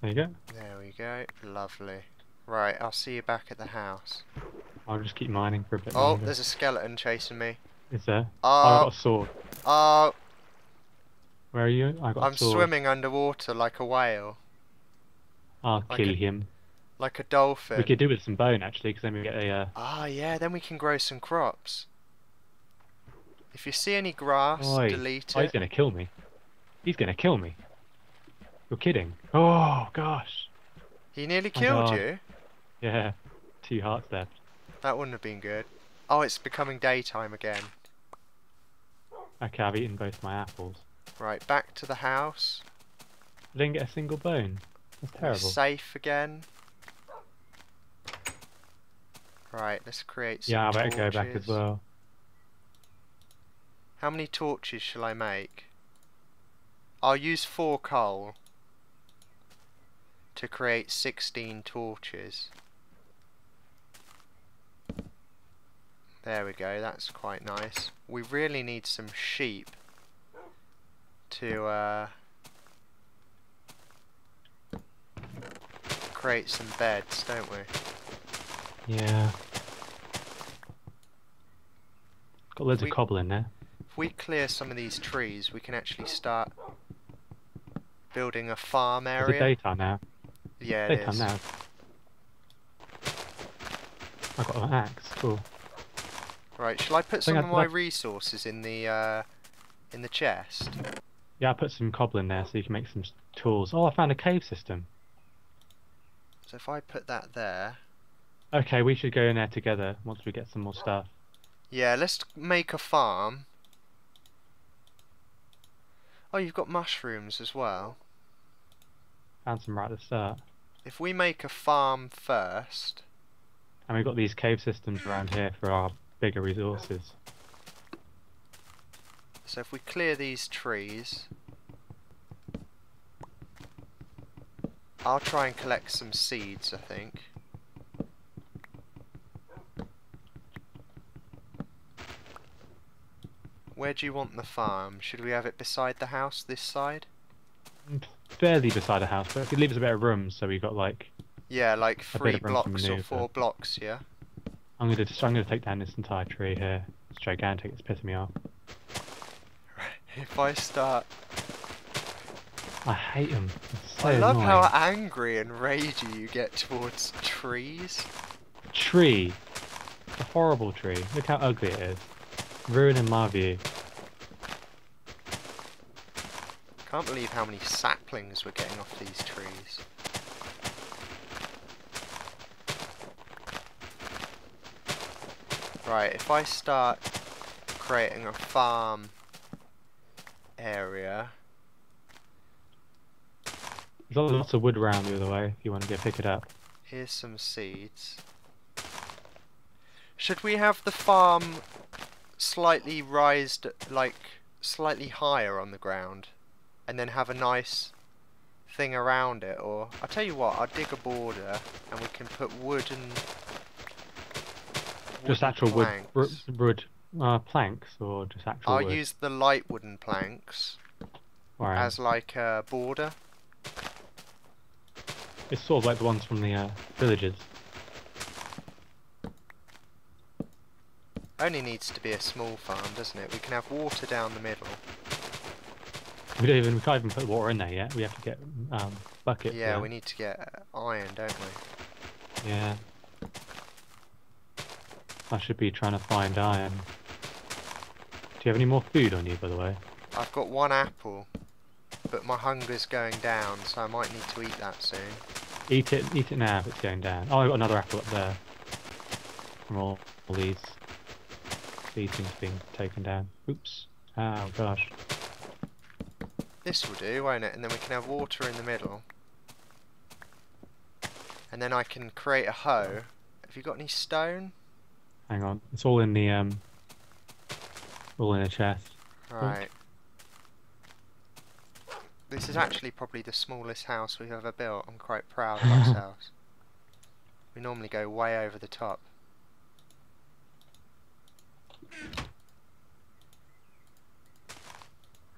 There you go. There we go. Lovely. Right, I'll see you back at the house. I'll just keep mining for a bit. Oh, longer. There's a skeleton chasing me. Is there? Oh, I got a sword. Oh. Where are you? I got a sword. I'm swimming underwater like a whale. I'll kill him. Like a dolphin. We could do with some bone actually, because then we get a. Ah, yeah. Then we can grow some crops. If you see any grass, delete it. He's gonna kill me. He's gonna kill me. You're kidding. Oh gosh. He nearly killed you. Yeah. 2 hearts left. That wouldn't have been good. Oh, it's becoming daytime again. Okay, I've eaten both my apples. Right, back to the house. I didn't get a single bone. That's terrible. Safe again. Right, let's create some torches. Yeah, I better go back as well. How many torches shall I make? I'll use 4 coal to create 16 torches. There we go, that's quite nice. We really need some sheep to create some beds, don't we? Yeah. Got loads of cobble in there. If we clear some of these trees, we can actually start building a farm area. It's daytime now. Yeah, it is. Daytime now. I got an axe, cool. Right, shall I put some of my resources in the chest? Yeah, I put some cobble in there so you can make some tools. Oh, I found a cave system. So if I put that there... Okay, we should go in there together once we get some more stuff. Yeah, let's make a farm. Oh, you've got mushrooms as well. Found some right at the start. If we make a farm first... And we've got these cave systems around here for our... bigger resources. So if we clear these trees, I'll try and collect some seeds, I think. Where do you want the farm? Should we have it beside the house, this side? Fairly beside the house, but it leaves a bit of room, so we've got like... Yeah, like 3 blocks or 4 blocks, yeah? I'm gonna take down this entire tree here. It's gigantic. It's pissing me off. If I start, I hate them. So I love annoying. How angry and ragey you get towards trees. Tree, a horrible tree. Look how ugly it is. Ruining my view. Can't believe how many saplings we're getting off these trees. Right, if I start creating a farm area... There's lots of wood around the other way if you want to go pick it up. Here's some seeds. Should we have the farm slightly raised, like, slightly higher on the ground? And then have a nice thing around it, or... I'll tell you what, I'll dig a border and we can put wood and... Just actual planks. Planks or just actual wood? I'll use the light wooden planks as like a border. It's sort of like the ones from the villages. Only needs to be a small farm, doesn't it? We can have water down the middle. We can't even put water in there yet. We have to get buckets. Yeah, we need to get iron, don't we? Yeah. I should be trying to find iron. Do you have any more food on you, by the way? I've got 1 apple, but my hunger's going down, so I might need to eat that soon. Eat it now if it's going down. Oh, I've got another apple up there. From all these things being taken down. Oops. Oh, gosh. This will do, won't it? And then we can have water in the middle. And then I can create a hoe. Have you got any stone? Hang on, it's all in a chest. Right. Oh. This is actually probably the smallest house we've ever built. I'm quite proud of ourselves. We normally go way over the top.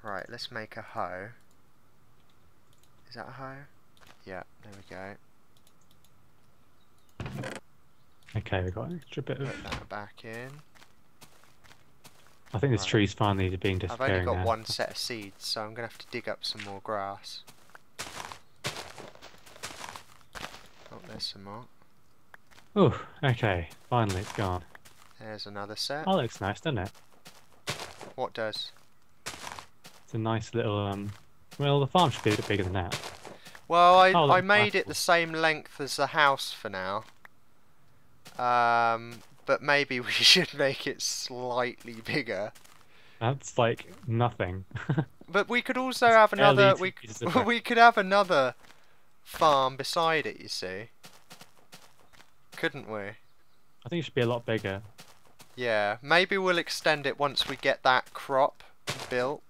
Right, let's make a hoe. Is that a hoe? Yeah, there we go. Okay, we've got an extra bit of... Put that back in. I think this tree's finally being disappearing. I've only got now. One set of seeds, so I'm going to have to dig up some more grass. Oh, there's some more. Oh, okay. Finally, it's gone. There's another set. Oh, looks nice, doesn't it? What does? It's a nice little... Well, the farm should be a bit bigger than that. Well, I made it the same length as the house for now. But maybe we should make it slightly bigger. That's like nothing. But we could also have another... We could have another farm beside it, you see. Couldn't we? I think it should be a lot bigger. Yeah, maybe we'll extend it once we get that crop built.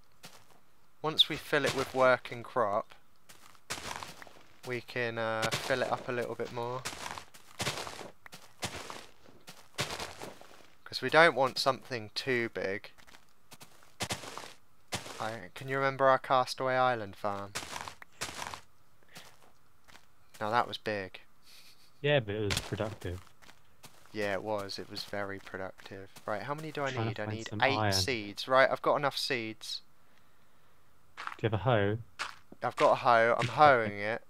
Once we fill it with working crop, we can fill it up a little bit more. Because we don't want something too big. Can you remember our Castaway Island farm? Now that was big. Yeah, but it was productive. Yeah, it was. It was very productive. Right, how many do I need? I need 8 seeds. Right, I've got enough seeds. Do you have a hoe? I've got a hoe. I'm hoeing it.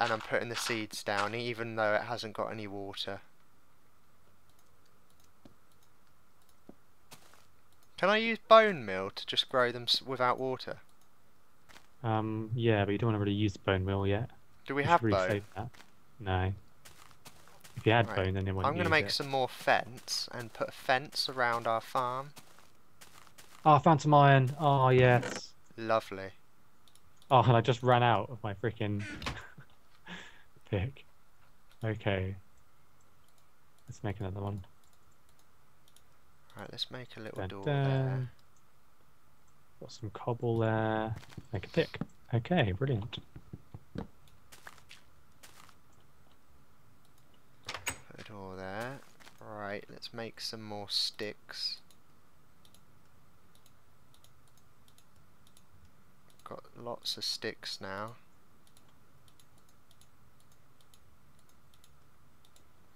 And I'm putting the seeds down, even though it hasn't got any water. Can I use bone meal to just grow them without water? Yeah, but you don't want to really use bone meal yet. Do we have bone? Save that. No. If you had bone, then it wouldn't. I'm going to make some more fence and put a fence around our farm. Oh, I found some iron. Oh, yes. Lovely. Oh, and I just ran out of my freaking pick. Okay. Let's make another one. Right, let's make a little door there. Got some cobble there. Make a pick. Okay, brilliant. Put a door there. Right, let's make some more sticks. Got lots of sticks now.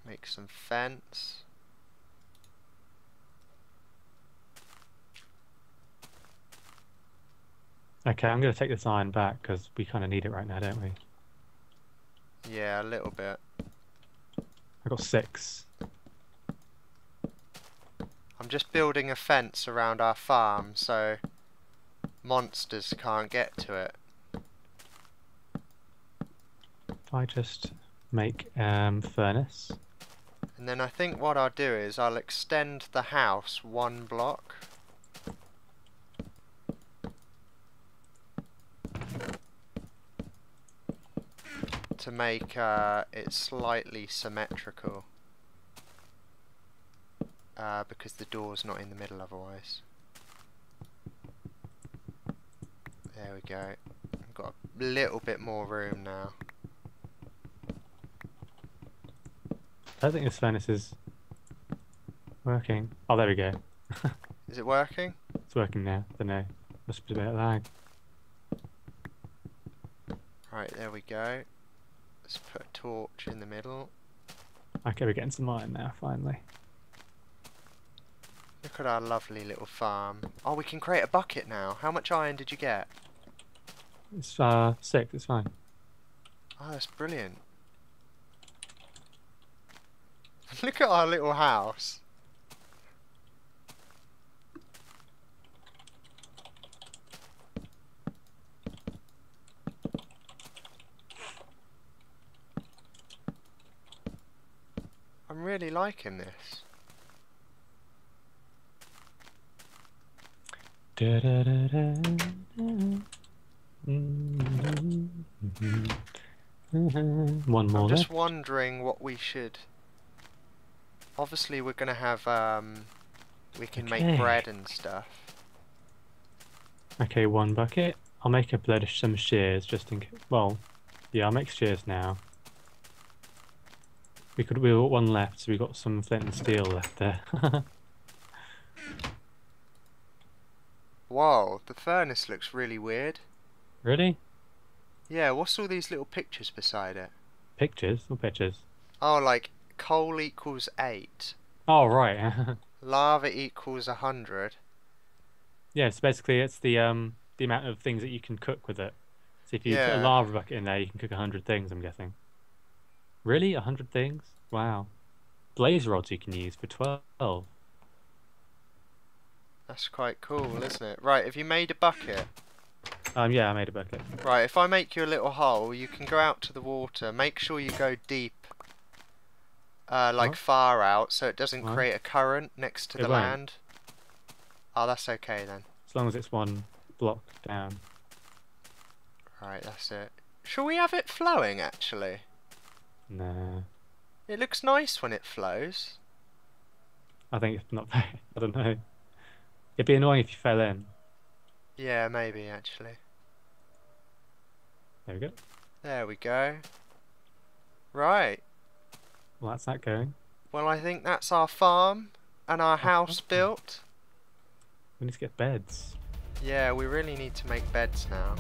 Make some fence. Okay, I'm going to take this iron back because we kind of need it right now, don't we? Yeah, a little bit. I got 6. I'm just building a fence around our farm, so... monsters can't get to it. If I just make furnace. And then I think what I'll do is I'll extend the house 1 block. To make it slightly symmetrical. Because the door's not in the middle otherwise. There we go. I've got a little bit more room now. I don't think this furnace is working. Oh, there we go. Is it working? It's working now. I don't know. Must be a bit of lag. Right, there we go. Let's put a torch in the middle. Okay, we're getting some iron now, finally. Look at our lovely little farm. Oh, we can create a bucket now. How much iron did you get? It's 6, it's fine. Oh, that's brilliant. Look at our little house. I'm really liking this. One more. I'm just wondering what we should. Obviously, we're gonna have. We can make bread and stuff. Okay, 1 bucket. I'll make a blood of some shears just in case. Well, yeah, I'll make shears now. We got 1 left, so we got some flint and steel left there. Wow, the furnace looks really weird. Really? Yeah, what's all these little pictures beside it? Pictures or pictures? Oh, like coal equals 8. Oh, right. Lava equals 100. Yeah, so basically it's the amount of things that you can cook with it. So if you put a lava bucket in there, you can cook 100 things, I'm guessing. Really? 100 things? Wow. Blaze rods you can use for 12. That's quite cool, isn't it? Right, have you made a bucket? Yeah, I made a bucket. Right, if I make you a little hole, you can go out to the water. Make sure you go deep, like far out, so it doesn't create a current next to the land. Oh, that's okay then. As long as it's one block down. Right, that's it. Shall we have it flowing, actually? Nah. It looks nice when it flows. I think it's not very... I don't know. It'd be annoying if you fell in. Yeah, maybe, actually. There we go. There we go. Right. Well, that's that going. Well, I think that's our farm and our house built. We need to get beds. Yeah, we really need to make beds now.